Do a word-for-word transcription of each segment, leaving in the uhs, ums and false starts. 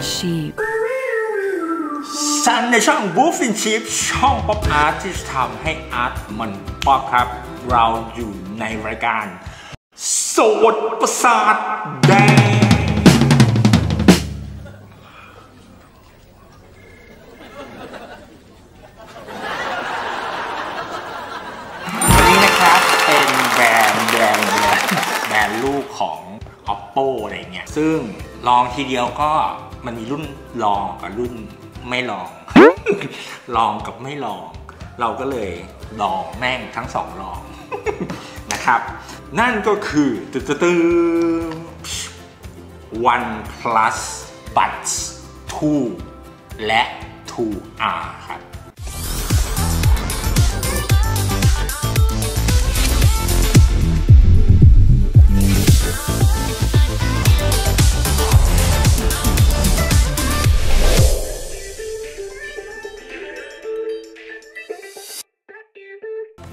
and Sheep ฉันในช่อง Wolf and Sheep ช่องป๊อปอาร์ตที่ทำให้อาร์ตมันป๊อปครับเราอยู่ในรายการโสดประสาทแดงลูกของ Oppo อะไรเงี้ยซึ่งลองทีเดียวก็มันมีรุ่นลองกับรุ่นไม่ลอง ลองกับไม่ลองเราก็เลยลองแม่งทั้งสองลอง นะครับนั่นก็คือตึ๊ดตึ๊ดตึ๊ด OnePlus Buds ทู และ ทู อาร์ ครับ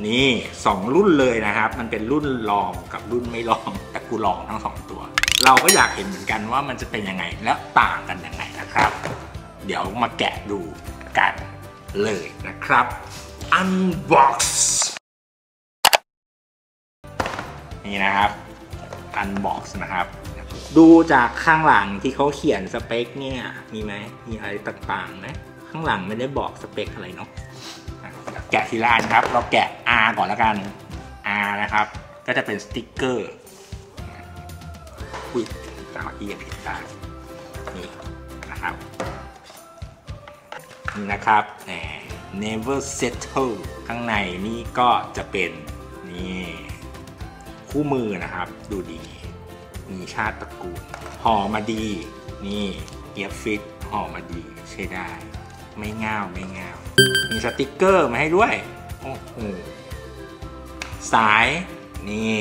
นี่สองรุ่นเลยนะครับมันเป็นรุ่นลองกับรุ่นไม่ลองแต่กูลองทั้งสองตัวเราก็อยากเห็นเหมือนกันว่ามันจะเป็นยังไงและต่างกันยังไงนะครับเดี๋ยวมาแกะดูกันเลยนะครับ Unbox นี่นะครับ Unbox นะครับดูจากข้างหลังที่เขาเขียนสเปคเนี่ยมีไหมมีอะไรต่างๆไหมข้างหลังไม่ได้บอกสเปคอะไรเนาะแกะทีละอันครับเราแกะ อาร์ ก่อนแล้วกัน อาร์ นะครับก็จะเป็นสติ๊กเกอร์อุ้ยตาเอียผิดตานี่นะครับนี่นะครับแหม never settle ข้างในนี่ก็จะเป็นนี่คู่มือนะครับดูดีมีชาติตระกูลห่อมาดีนี่เอียฟิตห่อมาดีใช้ได้ไม่ง่าวไม่ง่าวมีสติกเกอร์มาให้ด้วยโอ้โหสายนี่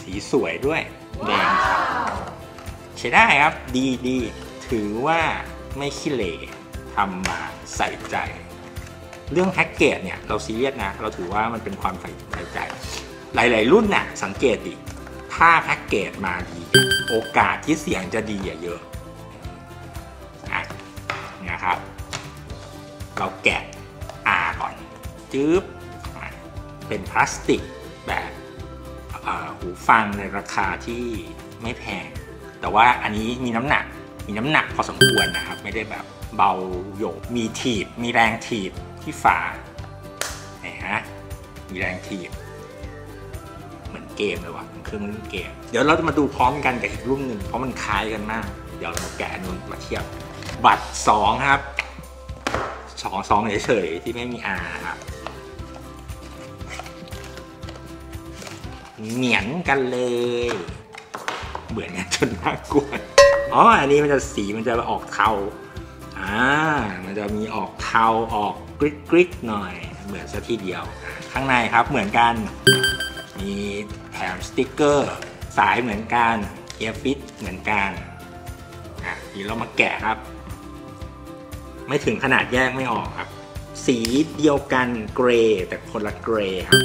สีสวยด้วยแดงครับใช้ได้ครับดีดีถือว่าไม่ขี้เหร่ทำมาใส่ใจเรื่องแพ็กเกจเนี่ยเราซีเรียสนะเราถือว่ามันเป็นความใส่ใจหลายๆรุ่นน่ะสังเกตดิถ้าแพ็กเกจมาดีโอกาสที่เสียงจะดีเยอะนะครับเราแกะ อาร์ ก่อนจื๊บเป็นพลาสติกแบบหูฟังในราคาที่ไม่แพงแต่ว่าอันนี้มีน้ำหนักมีน้ำหนักพอสมควรนะครับไม่ได้แบบเบาโยกมีถีบมีแรงถีบที่ฝาเนี่ยฮะมีแรงถีบเหมือนเกมเลยว่ะเครื่องเล่นเกมเดี๋ยวเราจะมาดูพร้อมกันกับอีกรุ่นหนึ่งเพราะมันคล้ายกันมากเดี๋ยวเราแกะนู้นมาเทียบบัตรสองครับสองสองเฉยๆที่ไม่มี อาร์ ครับเหมือนกันเลยเหมือนกันจนน่ากลัวอ๋ออันนี้มันจะสีมันจะออกเทาอ่ามันจะมีออกเทาออกกริ๊กๆหน่อยเหมือนซะทีเดียวข้างในครับเหมือนกันมีแถมสติ๊กเกอร์สายเหมือนกันเอียร์ฟิตเหมือนกันอ่ะทีเรามาแกะครับไม่ถึงขนาดแยกไม่ออกครับสีเดียวกันเกรย์แต่คนละเกรย์ครับ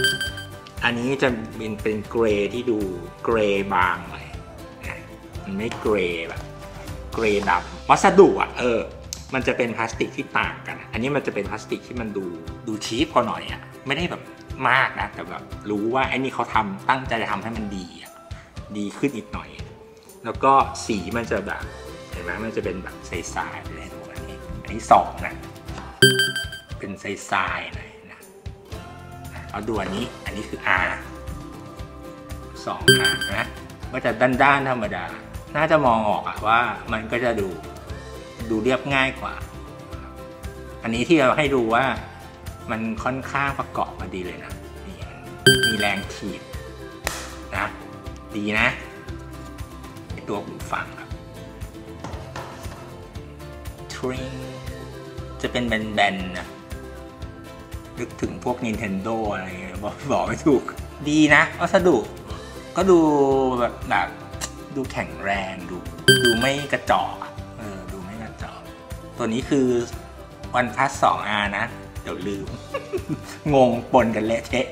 อันนี้จะเป็นเป็นเกรย์ที่ดูเกรย์บางหน่อยมันไม่เกรย์แบบเกรย์ดำวัสดุอ่ะเออมันจะเป็นพลาสติกที่ต่างกันอันนี้มันจะเป็นพลาสติกที่มันดูดูชีพพอหน่อยอ่ะไม่ได้แบบมากนะแต่แบบรู้ว่าไอ้นี่เขาทำตั้งใจจะทำให้มันดีดีขึ้นอีกหน่อยแล้วก็สีมันจะแบบเห็นไหมมันจะเป็นแบบใสๆเลยอันนี้สองนะเป็นทรายๆหน่อยนะเอาดูอันนี้อันนี้คือ อาร์ สอง อาร์ นะก็จะด้านๆธรรมดาน่าจะมองออกอะว่ามันก็จะดูดูเรียบง่ายกว่าอันนี้ที่เราให้ดูว่ามันค่อนข้างประกอบมาดีเลยนะนี่มีแรงถีบนะดีนะตัวหูฟังครับทริงจะเป็นแบนๆนะนึกถึงพวก Nintendo อะไรบอกบอกไม่ถูกดีนะวัสดุก็ดูแบบแบบดูแข็งแรงดูดูไม่กระจอกเออดูไม่กระจอกตัวนี้คือ OnePlus ทู อาร์ นะเดี๋ยวลืม งงปนกันเละเทะ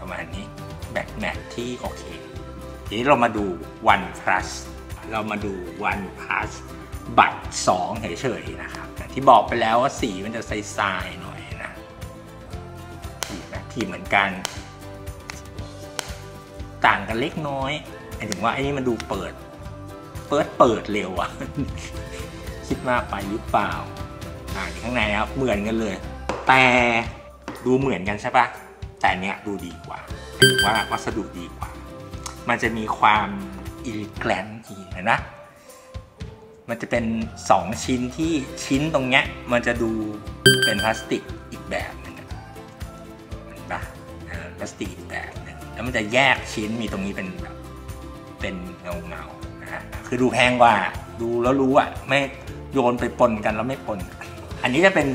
ประมาณนี้แบตแมทที่โอเคทีนี้เรามาดู OnePlus เรามาดู OnePlus บัตรสองเฉยๆนะครับที่บอกไปแล้วว่าสีมันจะใสๆหน่อยนะทีเหมือนกันต่างกันเล็กน้อยหมายถึงว่าไอ้นี่มันดูเปิดเปิดเปิดเร็วอะคิดมากไปหรือเปล่าอ่าข้างในครับเหมือนกันเลยแต่ดูเหมือนกันใช่ปะแต่เนี้ยดูดีกว่าว่าวัสดุดีกว่ามันจะมีความอิลิแกรนต์อีกนะมันจะเป็นสองชิ้นที่ชิ้นตรงเนี้ยมันจะดูเป็นพลาสติกอีกแบบนึงนะเห็นปะพลาสติกอีกแบบนึงแล้วมันจะแยกชิ้นมีตรงนี้เป็นแบบเป็นเงาเงานะคือดูแพงกว่าดูแล้วรู้อ่ะไม่โยนไปปนกันแล้วไม่ปนอันนี้จะเป็น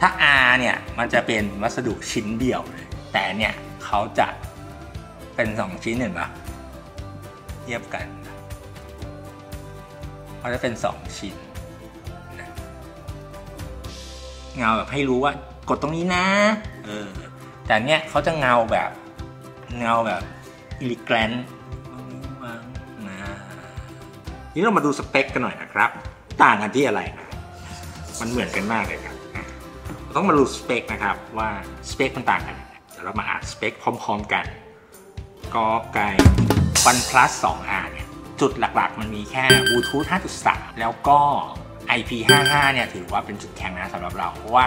ถ้า R เนี่ยมันจะเป็นวัสดุชิ้นเดียวเลยแต่เนี่ยเขาจะเป็นสองชิ้นเห็นปะเทียบกันเขาจะเป็นสองชิ้นนะเงาแบบให้รู้ว่ากดตรงนี้นะเออแต่เนี้ยเขาจะเงาแบบเงาแบบอิลิแกรนต์นะนี่เรามาดูสเปคกันหน่อยนะครับต่างกันที่อะไรมันเหมือนกันมากเลยครับต้องมาดูสเปคนะครับว่าสเปคมันต่างกันเดี๋ยวเรามาอ่านสเปคพร้อมๆกันกอไก่ OnePlus ทู อาร์ เนี่ยจุดหลักๆมันมีแค่ Bluetooth ห้าจุดสาม แล้วก็ ไอ พี ห้าสิบห้า เนี่ยถือว่าเป็นจุดแข็งนะสำหรับเราเพราะว่า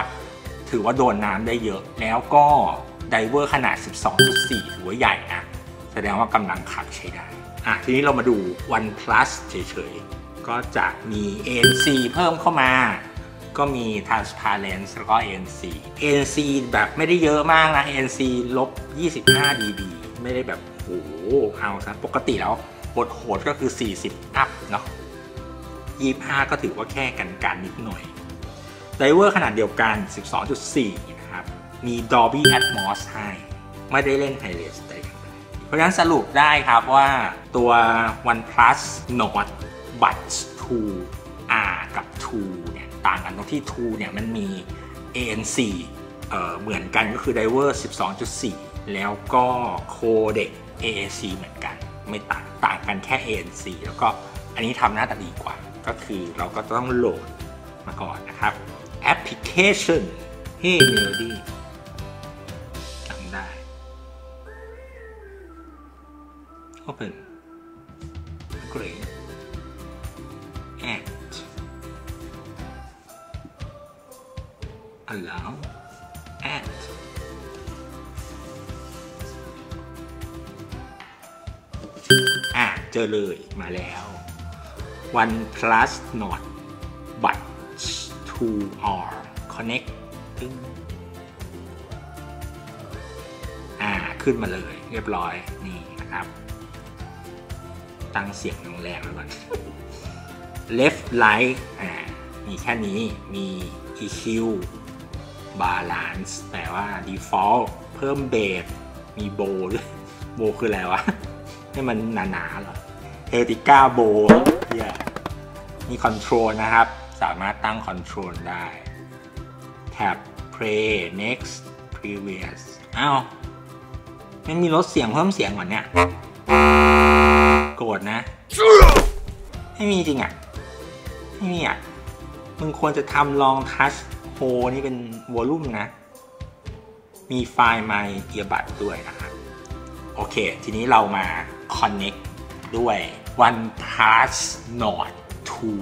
ถือว่าโดนน้ำได้เยอะแล้วก็ไดเวอร์ขนาด สิบสองจุดสี่ ถือว่าใหญ่นะแสดงว่ากำลังขับใช้ได้อ่ะทีนี้เรามาดู OnePlus เฉยๆก็จะมี เอ เอ็น ซี เพิ่มเข้ามาก็มี transparency แล้วก็ เอ เอ็น ซี เอ เอ็น ซี แบบไม่ได้เยอะมากนะ เอ เอ็น ซี ลบ ยี่สิบห้า ดีบี ไม่ได้แบบโอ้โหเอาซะปกติแล้วบทโหดก็คือสี่สิบอัพเนาะยี่สิบห้าก็ถือว่าแค่กันการนิดหน่อยไดเวอร์ขนาดเดียวกัน สิบสองจุดสี่ นะครับมี Dolby Atmos ให้ไม่ได้เล่น ไฮเรส แต่เพราะฉะนั้นสรุปได้ครับว่าตัว OnePlus Nord Buds ทู อาร์ กับ ทูเนี่ยต่างกันตรงที่ ทูเนี่ยมันมี เอ เอ็น ซี เอ่อเหมือนกันก็คือ ไดเวอร์ สิบสองจุดสี่ แล้วก็โคเดก เอ เอ ซี เหมือนกันไม่ต่างต่างกันแค่ เอ เอ็น ซี แล้วก็อันนี้ทำหน้าตาดีกว่าก็คือเราก็ต้องโหลดมาก่อนนะครับแอปพลิเคชัน Hey Melody จำได้ Open Great App Allow Addอ่ะเจอเลยมาแล้ว OnePlus Nord Buds ทู อาร์ Connect ตึ้งอ่ะขึ้นมาเลยเรียบร้อยนี่นะครับตั้งเสียงแรงๆไว้ก่อน Left Right อ่ะมีแค่นี้มี อี คิวBalance แปลว่า Default เพิ่มเบสมีโบด้วยโบคืออะไรวะให้มันหนาๆเหรอเอติก้าโบเนี่ยมีคอนโทรลนะครับสามารถตั้งคอนโทรลได้แท็บ Play Next Previous อ้าวไม่มีลดเสียงเพิ่มเสียงก่อนเนี่ยโกรธนะไม่มีจริงอ่ะไม่มีอ่ะมึงควรจะทำลองทัชโฮนี่เป็นวอลลุ่มนะมีไฟล์ My Earbuds ด้วยนะครับโอเคทีนี้เรามา Connect ด้วย OnePlus Nord ทู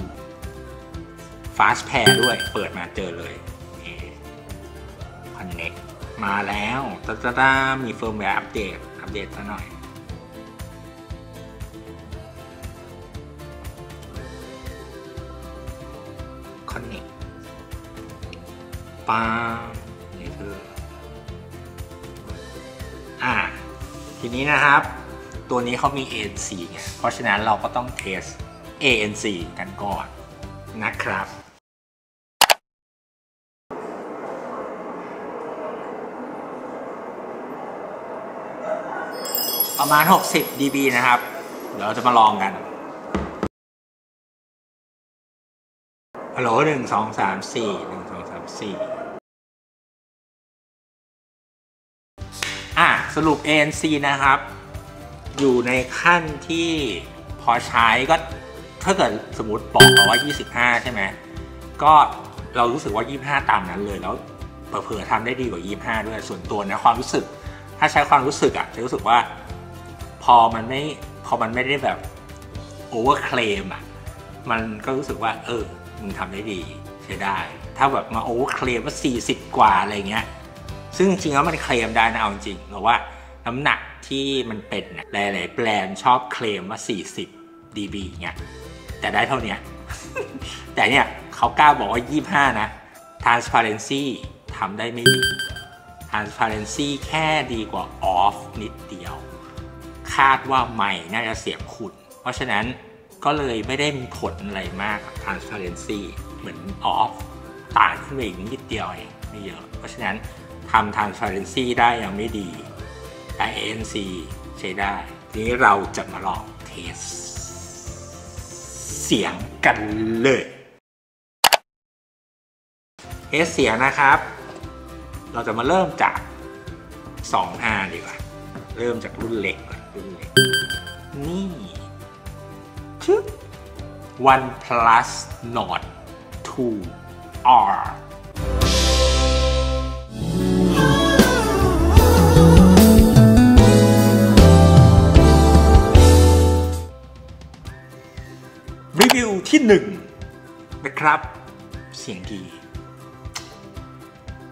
Fast Pair ด้วยเปิดมาเจอเลย Connect มาแล้วตะตะตะมีเฟิร์มแวร์อัปเดตอัปเดตซะหน่อยปานี่คืออ่าทีนี้นะครับตัวนี้เขามี เอ เอ็น ซี ไงเพราะฉะนั้นเราก็ต้องเทส เอ เอ็น ซี กันก่อนนะครับประมาณหกสิบ ดีบี นะครับเดี๋ยวเราจะมาลองกันฮัลโหลหนึ่งสองสามสี่หนึ่งสองสามสี่อ่ะสรุป เอ เอ็น ซี นะครับอยู่ในขั้นที่พอใช้ก็ ถ้าเกิดสมมติบอกเราว่ายี่สิบห้าใช่ไหมก็เรารู้สึกว่ายี่สิบห้าตามนั้นเลยแล้วเผลอๆทำได้ดีกว่ายี่สิบห้าด้วยส่วนตัวนะความรู้สึกถ้าใช้ความรู้สึกอ่ะจะรู้สึกว่าพอมันไม่พอมันไม่ได้แบบโอเวอร์เคลมอ่ะมันก็รู้สึกว่าเออมึงทำได้ดีใช้ได้ถ้าแบบมาโอเวอร์เคลมว่าสี่สิบกว่าอะไรเงี้ยซึ่งจริงๆแล้วมันเคลมได้นะเอาจริงเราว่าน้ำหนักที่มันเป็นหลายๆแบรนด์ชอบเคลมว่าสี่สิบดีบี เงี้ยแต่ได้เท่านี้ แต่เนี่ยเขากล้าบอกว่ายี่สิบห้านะ transparency ทำได้ไม่ดี transparency แค่ดีกว่า off นิดเดียวคาดว่าใหม่น่าจะเสียบขุดเพราะฉะนั้นก็เลยไม่ได้มีผลอะไรมาก transparency เหมือน off ต่างขึ้นไปอีกนิดเดียวเองไม่เยอะเพราะฉะนั้นทำ transparency ได้ยังไม่ดีแต่ เอ เอ็น ซี ใช้ได้ทีนี้เราจะมาลองเทสเสียงกันเลยเทสเสียงนะครับเราจะมาเริ่มจาก สอง ห้า ดีกว่าเริ่มจากรุ่นเล็กก่อนรุ่นเล็กนี่ชึบ OnePlus Nord ทู อาร์รีวิวที่หนึ่งนะครับเสียงดี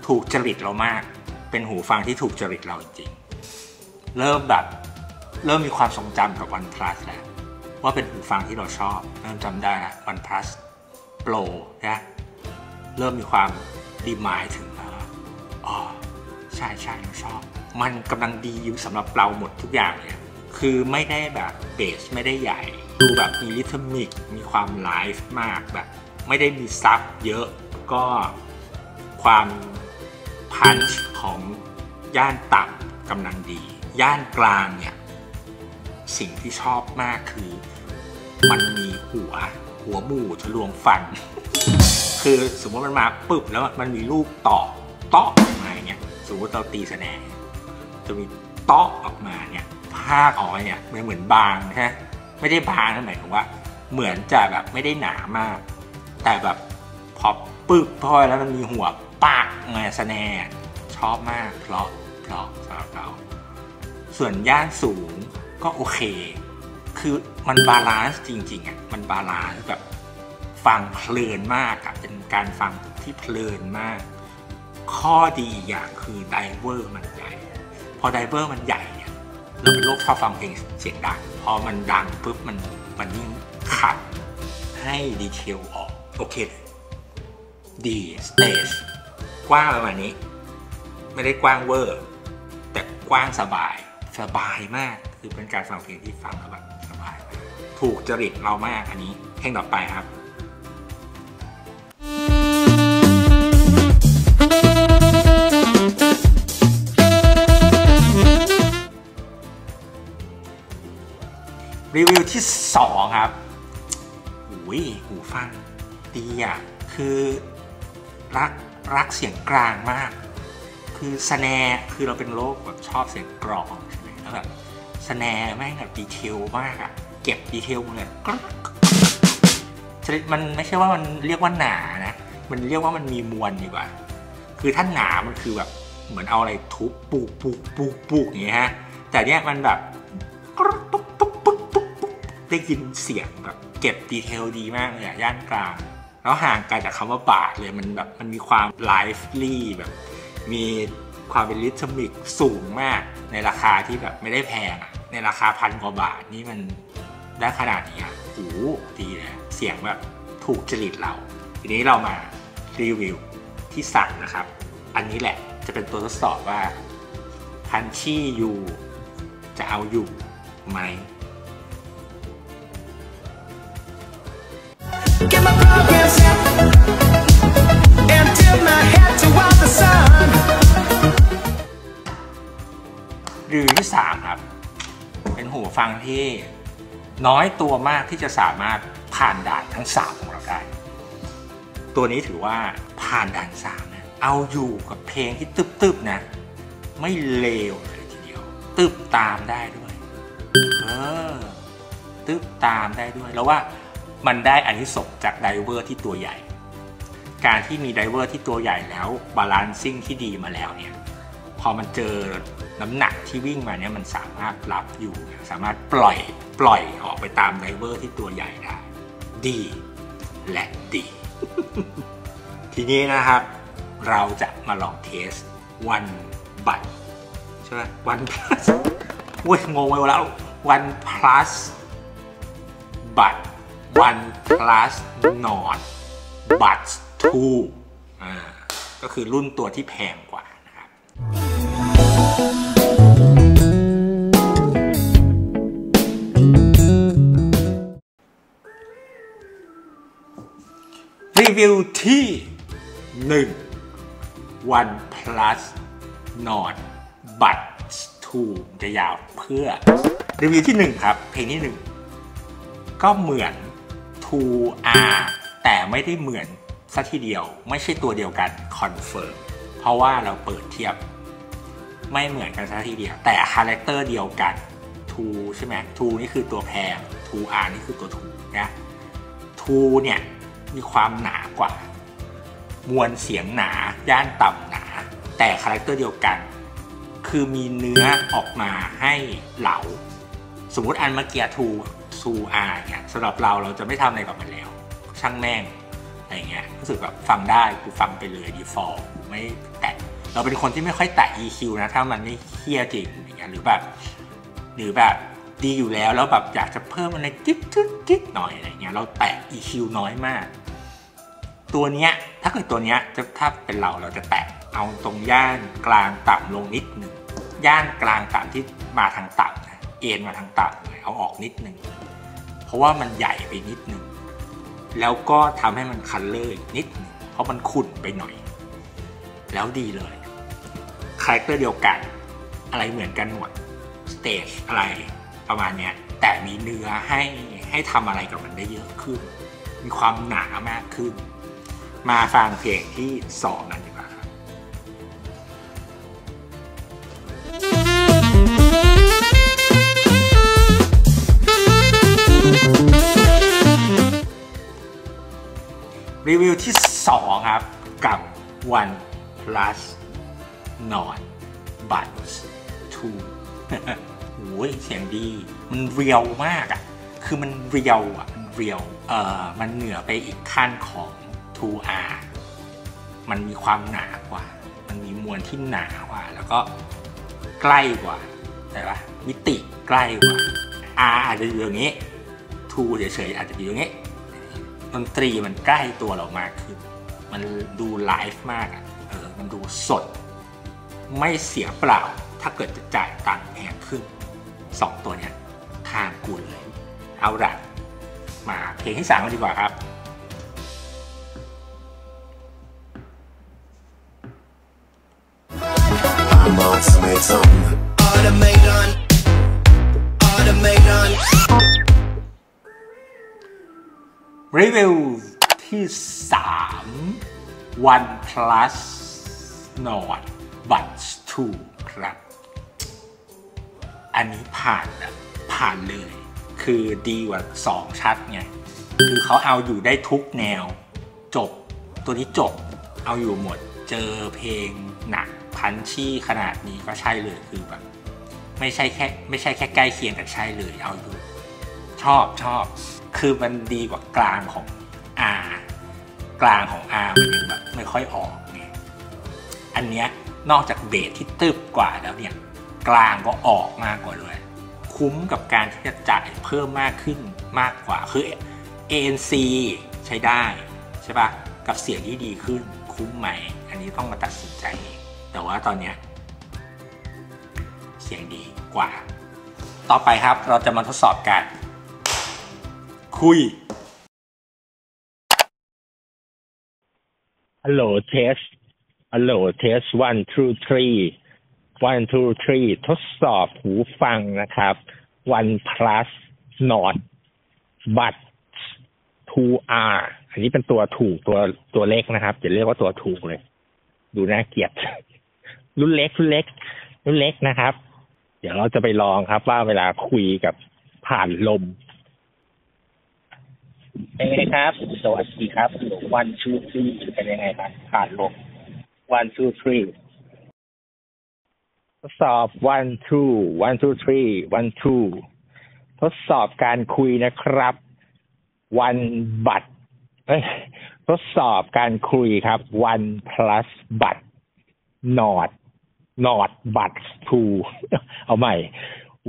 ถูกจริตเรามากเป็นหูฟังที่ถูกจริตเราจริงๆเริ่มแบบเริ่มมีความทรงจำกับ OnePlus แล้วว่าเป็นหูฟังที่เราชอบเริ่มจำได้ละ OnePlus Pro นะเริ่มมีความดีหมายถึงแล้วอ๋อใช่ใช่เราชอบมันกำลังดีอยู่สำหรับเราหมดทุกอย่างเลยคือไม่ได้แบบเบสไม่ได้ใหญ่ดูแบบมีริทมิกมีความไลฟ์มากแบบไม่ได้มีซับเยอะก็ความพันช์ของย่านต่ำกำลังดีย่านกลางเนี่ยสิ่งที่ชอบมากคือมันมีหัวหัวหมูทะลวงฟัน คือสมมติมันมาปึ๊บแล้วมันมีลูกต่อเตาะออกมาเนี่ยสมมติเราตีแสดงจะมีเตาะออกมาเนี่ยผ้าออกมาเนี่ยมันเหมือนบางฮะไม่ได้บางนั่นหมายถึงว่าเหมือนจะแบบไม่ได้หนามากแต่แบบพอปึ๊บพอแล้วมันมีหัวปากไงแสแนชอบมากเพราะเพราะสำหรับเราส่วนย่านสูงก็โอเคคือมันบาลานซ์จริงๆอ่ะมันบาลานซ์แบบฟังเพลินมากกับเป็นการฟังที่เพลินมากข้อดีอย่างคือไดเวอร์มันใหญ่พอไดเวอร์มันใหญ่เนี่ยเราเป็นโรคชอบฟังเพลงเสียงดังพอมันดังปุ๊บมันมันยิ่งขัดให้ดีเทลออกโอเคดีสเตจกว้างประมาณนี้ไม่ได้กว้างเวอร์แต่กว้างสบายสบายมากคือเป็นการฟังเพลงที่ฟังแล้วแบบสบายถูกจริตเรามากอันนี้เพลงต่อไปครับรีวิวที่สองครับหูยหูฟังดีอ่ะคือรักรักเสียงกลางมากคือสแนร์คือเราเป็นโลกแบบชอบเสียงกรองใช่ไหมแล้วแบบสแนร์แม่งแบบดีเทลมากอ่ะเก็บดีเทลเลยมันไม่ใช่ว่ามันเรียกว่าหนานะมันเรียกว่ามันมีมวลดีกว่าคือถ้าหนามันคือแบบเหมือนเอาอะไรทุบปุกปุกปุกปุกอย่างเงี้ยฮะแต่เนี้ยมันแบบได้ยินเสียงแบบเก็บดีเทลดีมากเลยย่านกลางแล้วห่างไกลจากคำว่าบาทเลยมันแบบมันมีความไลฟ์ลี่แบบมีความเป็นริทมิกสูงมากในราคาที่แบบไม่ได้แพงอะในราคาพันกว่าบาทนี่มันได้ขนาดนี้อะโอ้โหดีเลยเสียงแบบถูกจริตเราทีนี้เรามารีวิวที่สั่งนะครับอันนี้แหละจะเป็นตัวทดสอบว่าพันชี่ยูจะเอาอยู่ไหมGet my progress up and tip my head toward the sun. รีวิวที่สามครับเป็นหูฟังที่น้อยตัวมากที่จะสามารถผ่านด่านทั้งสามของเราได้ตัวนี้ถือว่าผ่านด่านสามนะเอาอยู่กับเพลงที่ตึบๆนะไม่เลวเลยทีเดียวตึบตามได้ด้วยเออตึบตามได้ด้วยแล้วว่า มันได้อานิสงส์จากไดเวอร์ที่ตัวใหญ่การที่มีไดเวอร์ที่ตัวใหญ่แล้วบาลานซิ่งที่ดีมาแล้วเนี่ยพอมันเจอน้ำหนักที่วิ่งมาเนี่ยมันสามารถรับอยู่สามารถปล่อยปล่อยออกไปตามไดเวอร์ที่ตัวใหญ่ได้ดีและดี ทีนี้นะครับเราจะมาลองเทสวันบัตใช่ไหมวันพลัสโว้ยงงไปหมดแล้ววันพลัสบัตวันพลัสนอนบัตทูอ่าก็คือรุ่นตัวที่แพงกว่านะครับรีวิวที่หนึ่งวันพลัสนอนบัตทูจะยาวเพื่อรีวิวที่หนึ่งครับเพลงที่หนึ่งก็เหมือน ทู อาร์ แต่ไม่ได้เหมือนซะทีเดียวไม่ใช่ตัวเดียวกันคอนเฟิร์มเพราะว่าเราเปิดเทียบไม่เหมือนกันซะทีเดียวแต่คาแรคเตอร์เดียวกันทูใช่ไหมทูนี่คือตัวแพง ทู อาร์ นี่คือตัวถูกนะทูเนี่ยมีความหนากว่ามวลเสียงหนาย่านต่ำหนาแต่คาแรคเตอร์เดียวกันคือมีเนื้อออกมาให้เหลาสมมุติอันเมื่อกี้ทู อาร์ เนี่ยสำหรับเราเราจะไม่ทำอะไรกับมันแล้วช่างแม่งอะไรเงี้ยรู้สึกแบบฟังได้กูฟังไปเลยดีฟอลต์ไม่แตะเราเป็นคนที่ไม่ค่อยแตะ อี คิว นะถ้ามันไม่เคี้ยจริงอย่างเงี้ยหรือแบบหรือแบบดีอยู่แล้วแล้วแบบอยากจะเพิ่มอะไรจิ๊ดจิ๊ดจิ๊ดหน่อยอะไรเงี้ยเราแตะ อี คิว น้อยมากตัวเนี้ยถ้าเกิดตัวเนี้ยจะถ้าเป็นเราเราจะแตะเอาตรงย่านกลางต่ำลงนิดหนึ่งย่านกลางต่ำที่มาทางต่ำนะเอ็นมาทางต่ำเอาออกนิดหนึ่งเพราะว่ามันใหญ่ไปนิดนึงแล้วก็ทำให้มันคันเลอร์นิดนึงเพราะมันขุ่นไปหน่อยแล้วดีเลยคาแรคเตอร์เดียวกันอะไรเหมือนกันหมดสเตจอะไรประมาณเนี้ยแต่มีเนื้อให้ให้ทำอะไรกับมันได้เยอะขึ้นมีความหนามากขึ้นมาฟังเพลงที่สองกันดีกว่าครับรีวิวที่สองครับกับ One Plus Non Buds ทู โอ้ยเสียงดีมันเรียวมากอ่ะคือมันเรียวอ่ะมันเรียวเอ่อมันเหนือไปอีกขั้นของ ทู อาร์ มันมีความหนากว่ามันมีมวลที่หนากว่าแล้วก็ใกล้กว่าแต่ว่ามิติใกล้กว่า อาร์ อาจจะอยู่อย่างนี้ ทู เฉยๆอาจจะอยู่อย่างนี้ดนตรีมันใกล้ตัวเรามากขึ้นมันดูไลฟ์มากอ่ะเออมันดูสดไม่เสียเปล่าถ้าเกิดจะจ่ายตังค์แพงขึ้นสองตัวเนี้ยทางกูเลยเอาละมาเพลงที่สามกันดีกว่าครับรีวิวที่สาม One Plus Nord Buds ทูครับอันนี้ผ่านแบบผ่านเลยคือดีกว่าสองชัดไงคือเขาเอาอยู่ได้ทุกแนวจบตัวนี้จบเอาอยู่หมดเจอเพลงหนักพันชี่ขนาดนี้ก็ใช่เลยคือแบบไม่ใช่แค่ไม่ใช่แค่ใกล้เคียงแต่ใช่เลยเอาอยู่ชอบชอบคือมันดีกว่ากลางของ อาร์ กลางของ อาร์ มันยังแบบไม่ค่อยออกไงอันเนี้ยนอกจากเบสที่ตึบกว่าแล้วเนี่ยกลางก็ออกมากกว่าด้วยคุ้มกับการที่จะจ่ายเพิ่มมากขึ้นมากกว่าคือ เอ เอ็น ซี ใช้ได้ใช่ปะกับเสียงที่ดีขึ้นคุ้มไหมอันนี้ต้องมาตัดสินใจแต่ว่าตอนเนี้ยเสียงดีกว่าต่อไปครับเราจะมาทดสอบกันคุยฮัลโหลเทสฮัลโหลเทส one two three one two three ทดสอบหูฟังนะครับ one plus not but ทู อาร์ อันนี้เป็นตัวถูกตัวตัวเล็กนะครับจะเรียกว่าตัวถูกเลยดูน่าเกลียดรุ่นเล็กรุ่นเล็กรุ่นเล็กนะครับเดี๋ยวเราจะไปลองครับว่าเวลาคุยกับผ่านลม เป็นไงครับสวัสดีครับหนูวันชูทรีเป็นยังไงครับขาดลบวันชูทรีทดสอบวันทูวันทูทรีวันทูทดสอบการคุยนะครับวันบัตรทดสอบการคุยครับวัน plus บัตร not not บัตร to เอาใหม่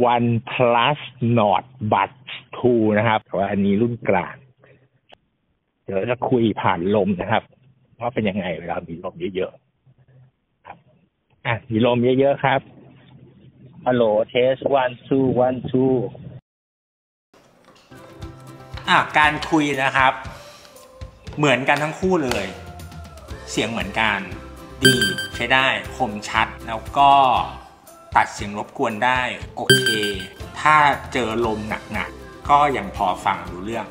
วัน plus not บัตร to นะครับแต่ว่าอันนี้รุ่นกลางเดี๋ยวจะคุยผ่านลมนะครับว่าเป็นยังไงเวลามีลมเยอะๆครับอ่ะมีลมเยอะๆครับฮัลโหลเทสวันทูวันทูอ่ะการคุยนะครับเหมือนกันทั้งคู่เลยเสียงเหมือนกันดีใช้ได้คมชัดแล้วก็ตัดเสียงรบกวนได้โอเคถ้าเจอลมหนักๆก็ยังพอฟังรู้เรื่อง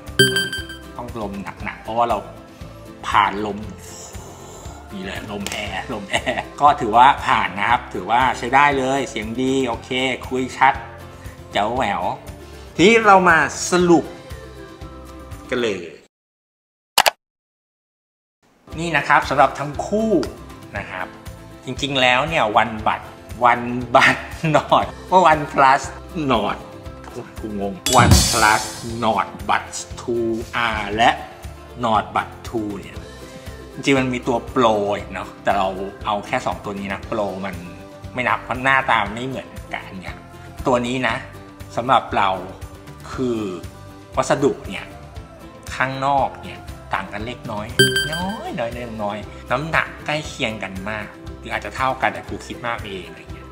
ต้องลมหนักๆเพราะว่าเราผ่านลมนี่เลยลมแอร์ลมแอร์ก็ถือว่าผ่านนะครับถือว่าใช้ได้เลยเสียงดีโอเคคุยชัดเจ๋วแหววทีนี้เรามาสรุปกันเลยนี่นะครับสำหรับทั้งคู่นะครับจริงๆแล้วเนี่ยวันบัตรวันบัตรนอดว่าวัน plus นอดกูงงวัน plus นอดบัตร ทู อาร์ และนอดบัตร ทู เนี่ยจริงๆมันมีตัวโปรเนาะแต่เราเอาแค่สองตัวนี้นะโปรมันไม่นับเพราะหน้าตาไม่เหมือนกันเนี่ยตัวนี้นะสำหรับเราคือวัสดุเนี่ยข้างนอกเนี่ยต่างกันเล็กน้อยน้อยน้อยน้อยน้ำหนักใกล้เคียงกันมากหรืออาจจะเท่ากันแต่กูคิดมากเองอะไรเงี้ย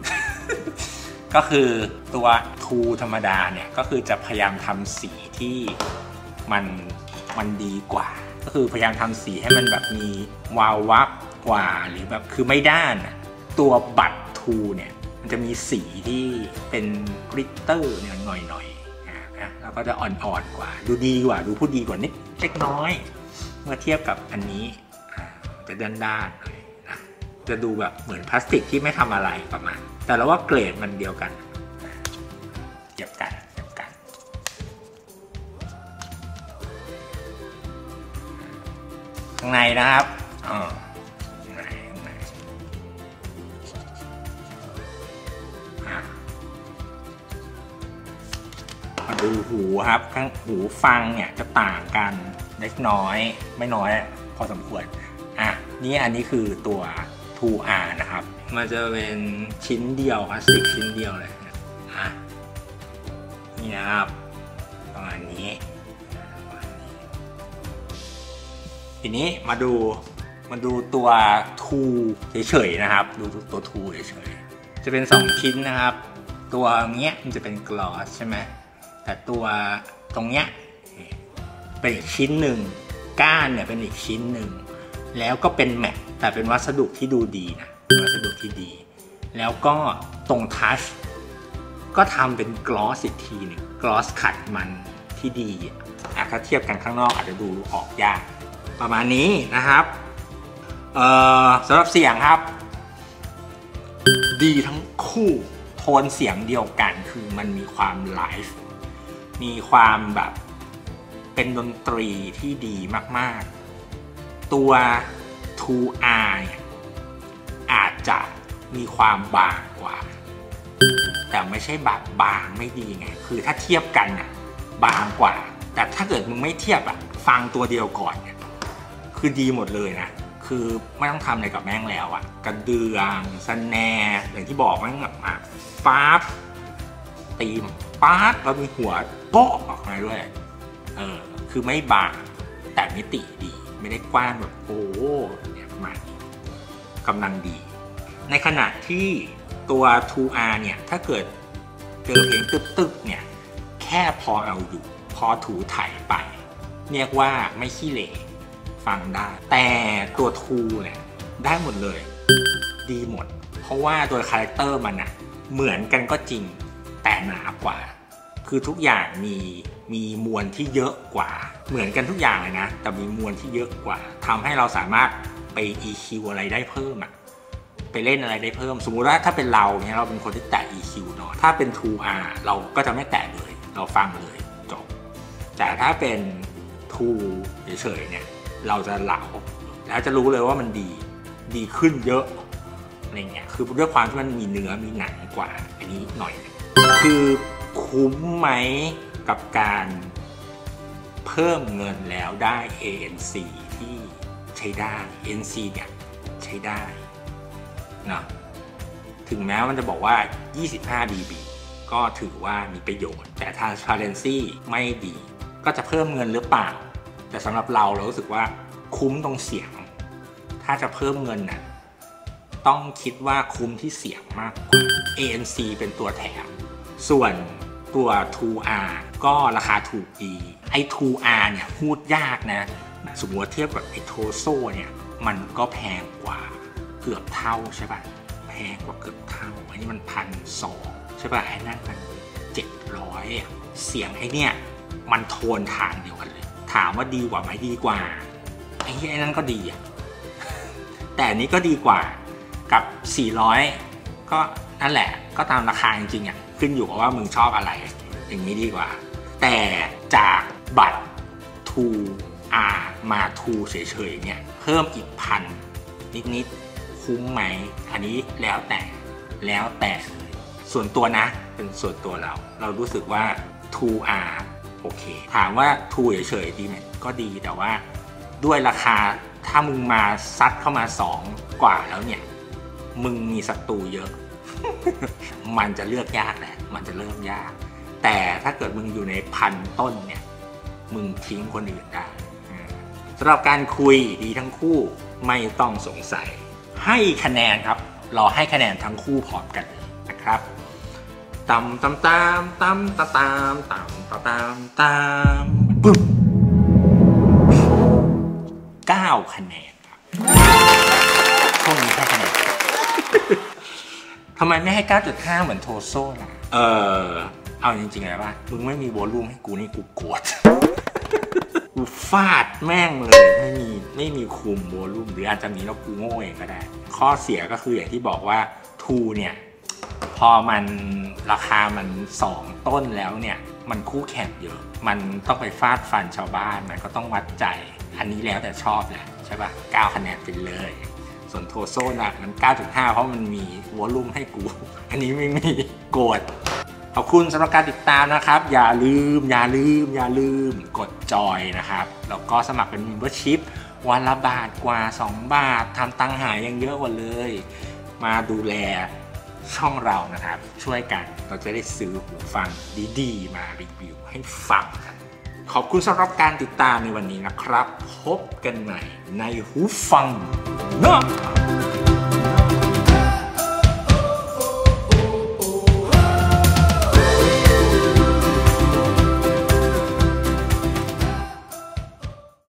ก็คือตัวทูธรรมดาเนี่ยก็คือจะพยายามทำสีที่มันมันดีกว่าก็คือพยายามทำสีให้มันแบบมีวาววับกว่าหรือแบบคือไม่ด้านตัวบัตรทูเนี่ยมันจะมีสีที่เป็นกริตเตอร์เนี่ยหน่อยหน่อยนะแล้วก็จะอ่อนๆกว่าดูดีกว่าดูผู้ดีกว่านิดเล็กน้อยเมื่อเทียบกับอันนี้จะด้านด้านหน่อยนะจะดูแบบเหมือนพลาสติกที่ไม่ทำอะไรประมาณแต่เราว่าเกรดมันเดียวกันเทียบกันเทียบกันข้างในนะครับอ๋อข้างในข้างในมาดูหูครับข้างหูฟังเนี่ยจะต่างกันเล็กน้อยไม่น้อยพอสมควรอ่ะนี่อันนี้คือตัว ทู อาร์ นะครับมันจะเป็นชิ้นเดียวพลาสติกชิ้นเดียวเลยอ่ะนี่นะครับประมาณนี้ทีนี้มาดูมาดูตัวทูเฉยๆนะครับดูตัวทูเฉยๆจะเป็นสองชิ้นนะครับตัวเนี้ยมันจะเป็นกลอสใช่ไหมแต่ตัวตรงเนี้ยเป็นอีกชิ้นหนึ่งก้านเนี่ยเป็นอีกชิ้นหนึ่งแล้วก็เป็นแมทแต่เป็นวัสดุที่ดูดีนะวัสดุที่ดีแล้วก็ตรงทัชก็ทำเป็นกลอสอีกทีหนึ่งกลอสขัดมันที่ดีอ่ะถ้าเทียบกันข้างนอกอาจจะดูออกยากประมาณนี้นะครับเอ่อสำหรับเสียงครับดีทั้งคู่โทนเสียงเดียวกันคือมันมีความไลฟ์มีความแบบเป็นดนตรีที่ดีมากๆตัว ทู อาร์ เนี่ยอาจจะมีความบางกว่าแต่ไม่ใช่แบบบางไม่ดีไงคือถ้าเทียบกันน่ะบางกว่าแต่ถ้าเกิดมึงไม่เทียบอ่ะฟังตัวเดียวก่อนเนี่ยคือดีหมดเลยนะคือไม่ต้องทำอะไรกับแม่งแล้วอ่ะกระเดื่องสแนร์อย่างที่บอกแม่งแบบมาฟ้าตีมป๊าดแล้วมีหัวโป๊ะออกมาด้วยเออคือไม่บางแต่มิติดีไม่ได้กว้างแบบโอ้เนี่ยประมาณนี้กำลังดีในขณะที่ตัว ทู อาร์ เนี่ยถ้าเกิดเจอเพลงตึ๊บๆเนี่ยแค่พอเอาอยู่พอถูถ่ายไปเรียกว่าไม่ขี้เหร่ฟังได้แต่ตัวทูเนี่ยได้หมดเลยดีหมดเพราะว่าตัวคาแรคเตอร์มันอะเหมือนกันก็จริงแต่หนากว่าคือทุกอย่างมีมีมวลที่เยอะกว่าเหมือนกันทุกอย่างเลยนะแต่มีมวลที่เยอะกว่าทำให้เราสามารถไป อี คิว อะไรได้เพิ่มอะไปเล่นอะไรได้เพิ่มสมมุติว่าถ้าเป็นเราเนี่ยเราเป็นคนที่แตะ อี คิว น้อยถ้าเป็น ทู อาร์ เราก็จะไม่แตะเลยเราฟังเลยจบแต่ถ้าเป็น ทูเฉยๆเนี่ยเราจะเหลาแล้วจะรู้เลยว่ามันดีดีขึ้นเยอะอะไรเงี้ยคือด้วยความที่มันมีเนื้อมีหนังกว่าอันนี้หน่อยคือคุ้มไหมกับการเพิ่มเงินแล้วได้ เอ เอ็น ซี ที่ใช้ได้ เอ เอ็น ซี เนี่ยใช้ได้นะถึงแม้มันจะบอกว่ายี่สิบห้า ดี บี ก็ถือว่ามีประโยชน์แต่ transparency ไม่ดีก็จะเพิ่มเงินหรือเปล่าแต่สำหรับเราเรารู้สึกว่าคุ้มตรงเสี่ยงถ้าจะเพิ่มเงินน่ะต้องคิดว่าคุ้มที่เสี่ยงมากกว่า เอ เอ็น ซี เป็นตัวแถมส่วนตัว ทู อาร์ ก็ราคาถูกดีไอ้ ทู อาร์ เนี่ยพูดยากนะสมมติเทียบกับไอ้โทโซเนี่ยมันก็แพงกว่าเกือบเท่าใช่ป่ะแพงกว่าเกือบเท่าอันนี้มันพันสองใช่ป่ะไอ้นั่นมันเจ็ดร้อยเสียงไอ้เนี่ยมันโทนทางเดียวกันเลยถามว่าดีกว่าไหมดีกว่าไอ้ไอ้นั่นก็ดีอ่ะแต่อันนี้ก็ดีกว่ากับสี่ร้อยก็นั่นแหละก็ตามราคาจริงๆอ่ะขึ้นอยู่กับว่ามึงชอบอะไรอย่างนี้ดีกว่าแต่จากบัตร ทู อาร์ มา ทู เฉยๆเนี่ยเพิ่มอีกพันนิดๆคุ้มไหมอันนี้แล้วแต่แล้วแต่ส่วนตัวนะเป็นส่วนตัวเราเรารู้สึกว่า ทู อาร์ โอเคถามว่า ทู เฉยๆดีไหมก็ดีแต่ว่าด้วยราคาถ้ามึงมาซัดเข้ามาสองกว่าแล้วเนี่ยมึงมีศัตรูเยอะมันจะเลือกยากแหละมันจะเริ่มยากแต่ถ้าเกิดมึงอยู่ในพันต้นเนี่ยมึงทิ้งคนอื่นได้สำหรับการคุยดีทั้งคู่ไม่ต้องสงสัยให้คะแนนครับเราให้คะแนนทั้งคู่พร้อมกันนะครับตำตำตำตำตำตำตำตำตำตำปุ๊บเก้าคะแนนครับช่วงนี้ให้คะแนนทำไมไม่ให้ เก้าจุดห้า เหมือนโทโซ่ล่ะเออเอาจริงๆเลยป่ะมึงไม่มีวอลลุ่มให้กูนี่กูโกรธกูฟาดแม่งเลยไม่มีไม่มีคุมวอลลุ่มหรืออาจจะมีแล้วกูโง่เองก็ได้ข้อเสียก็คืออย่างที่บอกว่าทูเนี่ยพอมันราคามันสองต้นแล้วเนี่ยมันคู่แข่งเยอะมันต้องไปฟาดฟันชาวบ้านมันก็ต้องวัดใจอันนี้แล้วแต่ชอบแหละใช่ป่ะเก้าคะแนนไปเลยส่วนโทโซนอ่ะมัน เก้าจุดห้า เพราะมันมีวอลลุ่มให้กูอันนี้ไม่มีโกรธขอบคุณสำหรับการติดตามนะครับอย่าลืมอย่าลืมอย่าลืมกดจอยนะครับแล้วก็สมัครเป็น Membership วันละบาทกว่าสองบาททำตังหายยังเยอะกว่าเลยมาดูแลช่องเรานะครับช่วยกันเราจะได้ซื้อหูฟังดีๆมารีวิวให้ฟังขอบคุณสำหรับการติดตามในวันนี้นะครับพบกันใหม่ในหูฟังเนาะ